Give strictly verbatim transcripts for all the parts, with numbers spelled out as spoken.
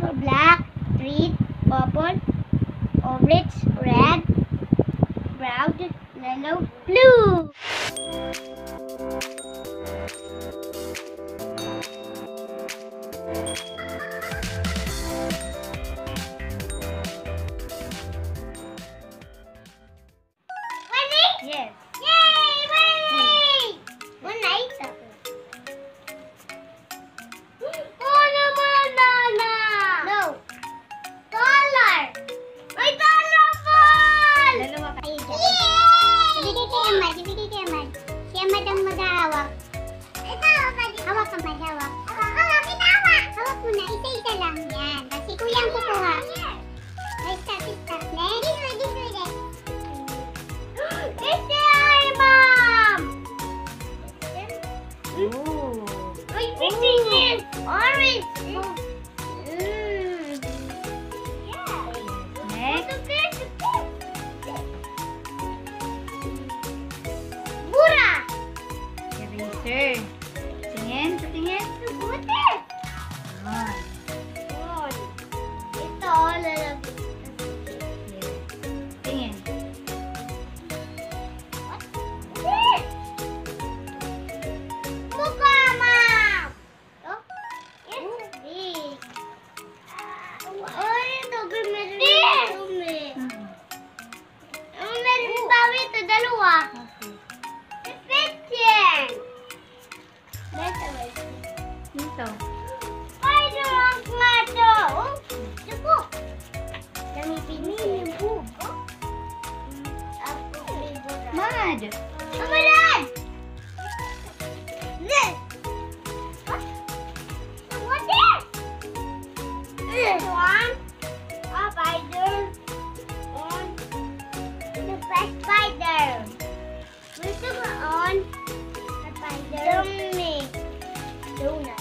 color black, red, purple, orange, red, brown, yellow, blue. Yes. Yay, Willy! One night. Banana, banana. No. Dollar. My dollar ball. Yay! Bigay kay Amad. Bigay kay Amad. Si Amad ang mag-ahawak. Ito, hawak. Hawak, Amad. Hawak. Hawak. Hawak. Hawak. Hawak muna. Isa-isa lang. Yan. Si Kuya ang kukuha. Let's start. Let's start. This way. This way. It's there, Mom! Ooh. I'm fixing it! Orange! Mmm. Yeah. Next. What's the fish? Bura! Eraser. Tingin, tingin. What's it? Ah. God. It's all a little. Dito. Ay, durang nga ito. Oh, ito po. Damipin niyo yung buhok. Ako, may durang. Mad! Kamalad! This! What? What's this? This one. A spider. On. The best spider. This one on. The spider. Dummy. Donut.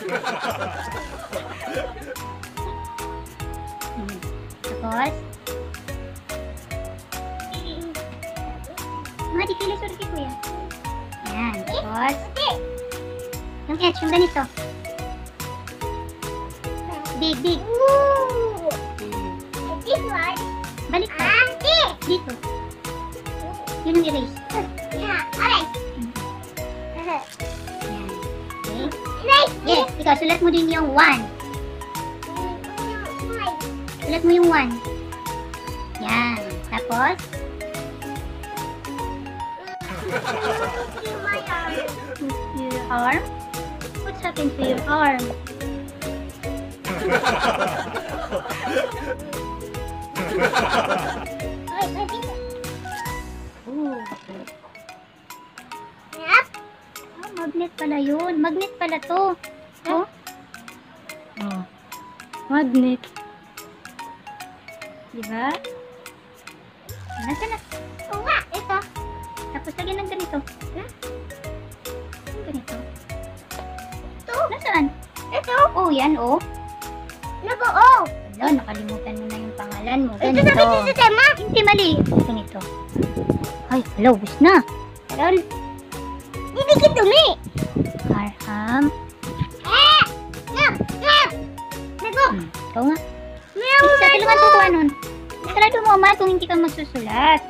Ha, ha, ha. Yung ganito. Big, big. Ooh. This one? Balik ka. Ah, this. Dito. Yun ang erase. Yeah, alright. Yan. Okay. Erase this. Yes, ikaw sulat mo din yung one. Sulat mo yung one. Yan. Tapos? Your arm? What's happened to your arm? Ooh. Yep. Oh, magnet pala yun. Magnet pala to. Oh. Oh. Magnet. Diba? Nasa na? Oo nga, ito. Tapos lagyan ng ganito. Ha? Ang ganito. Ito? Nasaan? Ito? Oo, oh, yan, oo. Oh. Nag-oo. Wala, nakalimutan mo na yung pangalan mo. Ganito. Ito sabi sa tema? Hindi, mali. Ganito. Ay, hello, bus na. Karon. Didikit dumi. Arham. Eh! Ngam! Ngam! Nago! Hmm. Ikaw nga. Ngayon mo, Mato! Tulungan ko nun. Sarado mo, Mato, kung hindi ka magsusulat.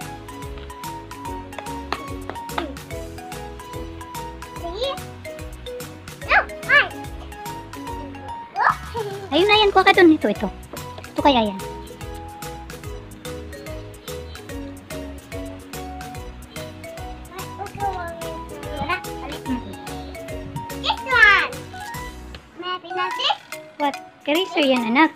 Ayun na yan, kuha ka dun. Ito, ito. Ito kaya yan. This one! Maybe not this? What? Eraser yan, anak.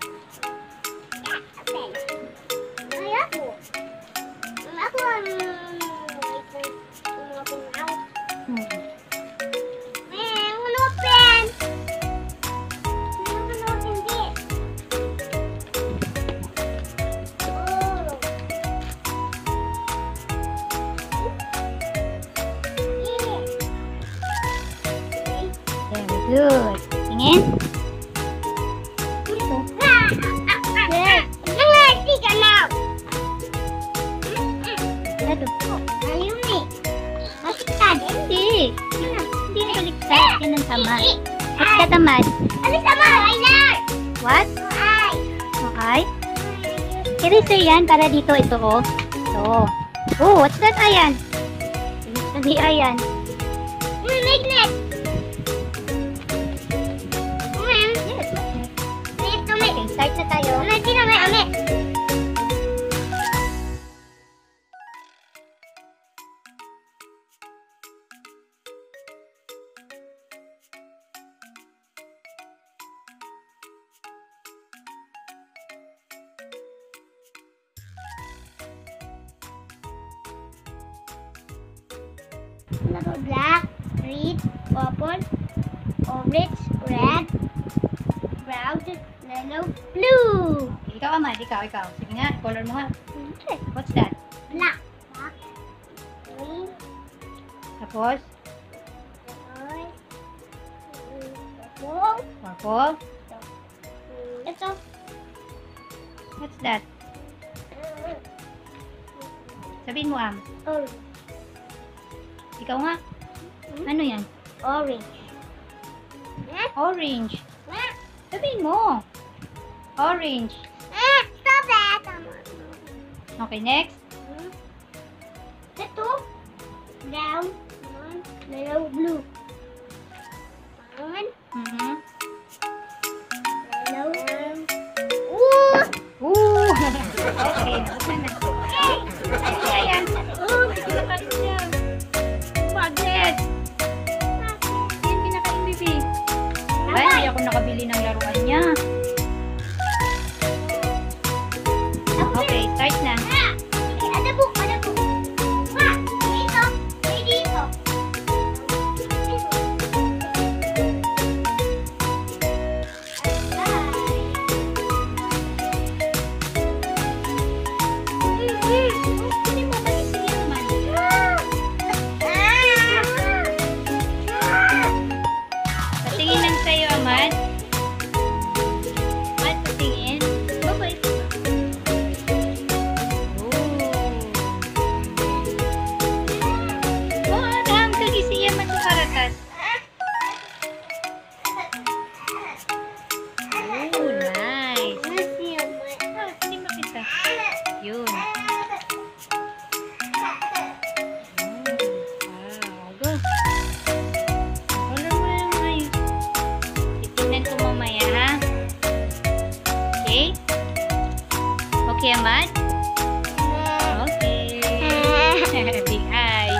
Good. Tingin. Ito. Yes. Nangati ka now. Ito. Ayaw ni. Masiktad. Hindi. Hindi na kaligtad. Yan ang tamad. Ba't ka tamad? Ano tamad? Aynar! What? Ay. Okay. Eraser yan para dito. Ito ko. Ito. Oh, what's that? Ayan. Hindi ayan. Magnet. Start na tayo. Ame, tiname, ame. Black, red, purple, orange, red, brown, yellow, blue. Ikaw, Ama. Ikaw, ikaw. Sige nga. Color mo nga. What's that? Black. Black. Green. Tapos? Purple. Purple. Ito. What's that? Sabihin mo, Am. Orange. Ikaw nga. Ano yan? Orange. Orange. Sabihin mo. Orange. Eh, stop that. Okay, next. Ito. Brown. Yellow, blue. Brown. Mm-hmm. Yellow. Ooh! Ooh! Okay, nasa na. Okay. Ano kaya yan? Ooh, hindi na pa rin yan. Magnet. Yan, pinakain, baby. Ay, hindi ako nakabili ng laruan niya. Okay, start na. Ada po, ada po. Ma, dito, dito. Patingin lang sa'yo, Amad. Amad, patingin. Bye-bye. much? Okay. Big eyes.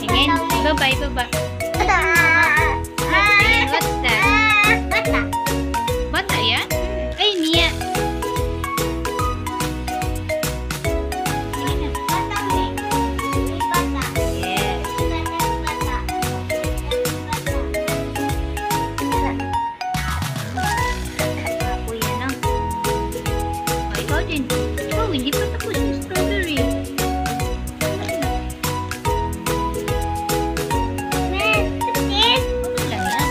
Again, bye bye, bye bye. What's that? What's that? What's that? Yeah? Hey, Mia. Oh, hindi pa tapos yung strawberry. Okay lang yan.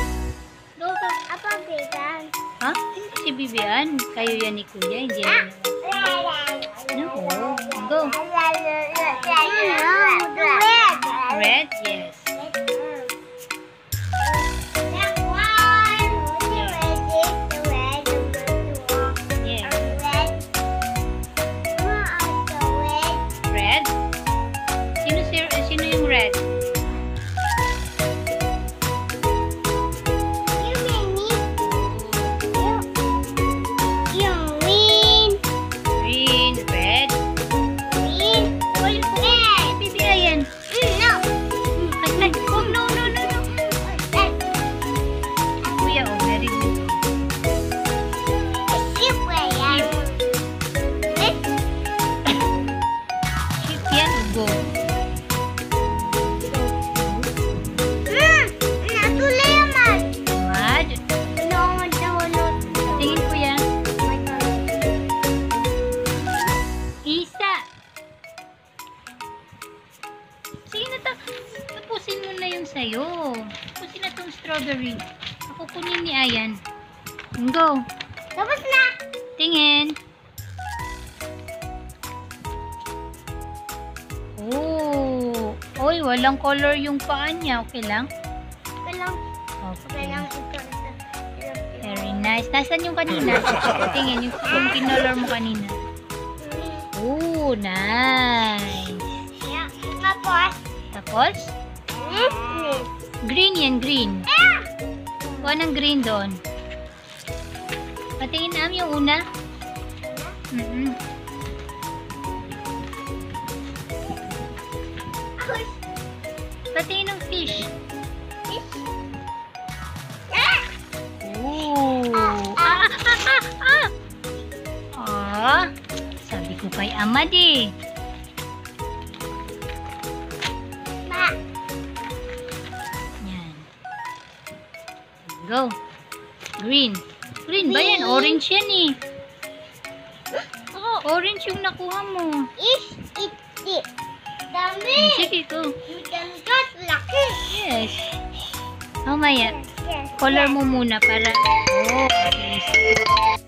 Ha? Hindi si Bibian. Kayo yan ni Kuya. Hindi yan. No. Go. Red, yes. Red. You mean me? You mean green, red, green, green, red. Baby, ayan. No. Oh no no no no. We are already good. Sheep, ayan. Sheep. Sheep yan go. Tapusin mo na yung sayo. Tapusin na tong strawberry. Ako kunin ni Ayan. Go. Tapos na. Tingin. Oh. Oy, walang color yung paa niya. Okay lang? Okay lang. Okay lang. Very nice. Nasaan yung kanina? Tingin yung color mo kanina. Oh, nice. Yeah. Tapos. Tapos? Green yan, green. Kuha ng green doon. Patingin namin yung una. Mm-mm. Patingin ng fish. Fish? Oh. Ah, ah, ah, ah. Ah, sabi ko kay Amad eh. Go. Green. Green, green ba yan? Orange yan eh. Oh, orange yung nakuha mo. Is it it? Dami. Sige, go. You can get lucky. Yes. Oh, Maya. Color mo muna para... Oh, okay.